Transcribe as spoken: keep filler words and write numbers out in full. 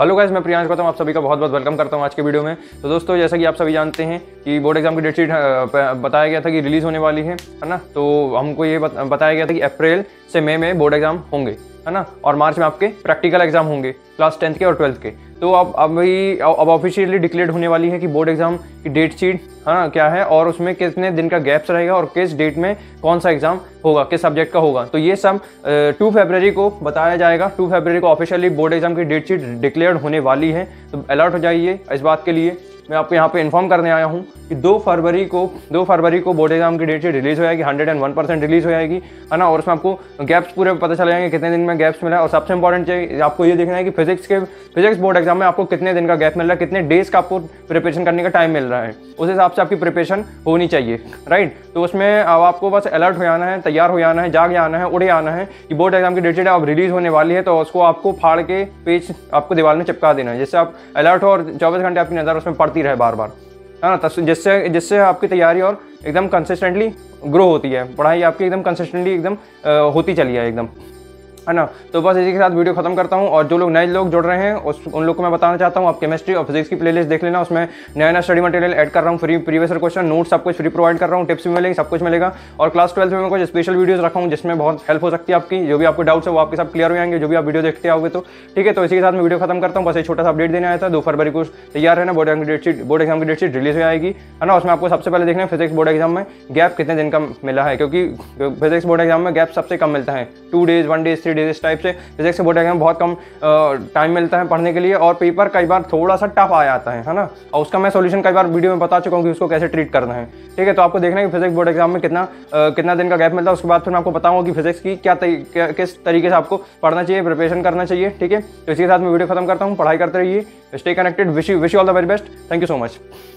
Hello guys, मैं प्रियांश गौतम आप सभी का बहुत बहुत वेलकम करता हूं आज के वीडियो में। तो दोस्तों, जैसा कि आप सभी जानते हैं कि बोर्ड एग्जाम की डेटशीट बताया गया था कि रिलीज़ होने वाली है है ना। तो हमको ये बताया गया था कि अप्रैल से मई में बोर्ड एग्जाम होंगे, है ना, और मार्च में आपके प्रैक्टिकल एग्जाम होंगे क्लास टेंथ के और ट्वेल्थ के। तो अब अभी अब ऑफिशियली डिक्लेयर होने वाली है कि बोर्ड एग्जाम की डेट शीट है ना क्या है, और उसमें कितने दिन का गैप्स रहेगा और किस डेट में कौन सा एग्जाम होगा, किस सब्जेक्ट का होगा। तो ये सब टू फरवरी को बताया जाएगा। टू फरवरी को ऑफिशियली बोर्ड एग्जाम की डेट शीट डिक्लेयर होने वाली है, तो अलर्ट हो जाइए इस बात के लिए। मैं आपको यहाँ पे इन्फॉर्म करने आया हूँ कि दो फरवरी को दो फरवरी को बोर्ड एग्जाम की डेट शीट रिलीज़ हो जाएगी, hundred and one percent release हो जाएगी, है ना। और उसमें आपको गैप्स पूरे पता चल जाएंगे कितने दिन में गैप्स मिला है। और सबसे इंपॉर्टेंट आपको ये देखना है कि फिजिक्स के फिजिक्स बोर्ड एग्जाम में आपको कितने दिन का गैप मिल रहा है, कितने डेज़ का आपको प्रिपरेशन करने का टाइम मिल रहा है, उस हिसाब से आपकी प्रिपरेशन होनी चाहिए, राइट। तो उसमें अब आपको बस अलर्ट हो जाना है, तैयार हो जाना है, जाग जाना है, उड़ जाना है कि बोर्ड एग्जाम की डेट शीट अब रिलीज़ होने वाली है। तो उसको आपको फाड़ के पेज आपको दीवार में चिपका देना है, जिससे आप अलर्ट हो और चौबीस घंटे आपकी नज़र उसमें पड़ती रहे बार बार, है ना। जिससे जिससे आपकी तैयारी और एकदम कंसिस्टेंटली ग्रो होती है, पढ़ाई आपकी एकदम कंसिस्टेंटली एकदम होती चली है एकदम, है ना। तो बस इसी के साथ वीडियो खत्म करता हूँ। और जो लोग नए लोग जुड़ रहे हैं उस उन लोग को मैं बताना चाहता हूँ, आप केमिस्ट्री और फिजिक्स की प्लेलिस्ट देख लेना, उसमें नया नया स्टडी मटेरियल ऐड कर रहा हूँ, फ्री प्रीवियस क्वेश्चन नोट्स सब कुछ फ्री प्रोवाइड कर रहा हूँ, टिप्स भी मिलेंगे, सब कुछ मिलेगा। और क्लास ट्वेल्थ में मैं कुछ स्पेशल वीडियोज़ रखा हूँ जिसमें बहुत हेल्प हो सकती है आपकी, जो भी आपको डाउट्स है वो आपके साथ क्लियर हो जाएंगे, जो भी आप वीडियो देखते आओगे। तो ठीक है, तो इसी के साथ मैं वीडियो खत्म करता हूँ। बस एक छोटा सा अपडेट देने आया था। दो फरवरी को तैयार रहना, बोर्ड एग्जाम की डेट शीट बोर्ड एग्जाम की डेट शीट रिलीज हो जाएगी, है ना। उसमें आपको सबसे पहले देखना है फिजिक्स बोर्ड एग्जाम में गैप कितने दिन का मिला है, क्योंकि फिजिक्स बोर्ड एग्जाम में गैप सबसे कम मिलता है, two days one days three days इस टाइप से फिजिक्स से बोर्ड एग्जाम में बहुत कम टाइम मिलता है पढ़ने के लिए। और पेपर कई बार थोड़ा सा टफ आ जाता है, है ना, और उसका मैं सॉल्यूशन कई बार वीडियो में बता चुका हूँ कि उसको कैसे ट्रीट करना है। ठीक है, तो आपको देखना है कि फिजिक्स बोर्ड एग्जाम में कितना आ, कितना दिन का गैप मिलता है। उसके बाद फिर मैं आपको बताऊँगा कि फिजिक्स की क्या, क्या किस तरीके से आपको पढ़ना चाहिए, प्रिपरेशन करना चाहिए। ठीक है, तो इसके साथ मैं वीडियो खत्म करता हूँ। पढ़ाई करते रहिए, stay connected, wish you all the very best. Thank you so much.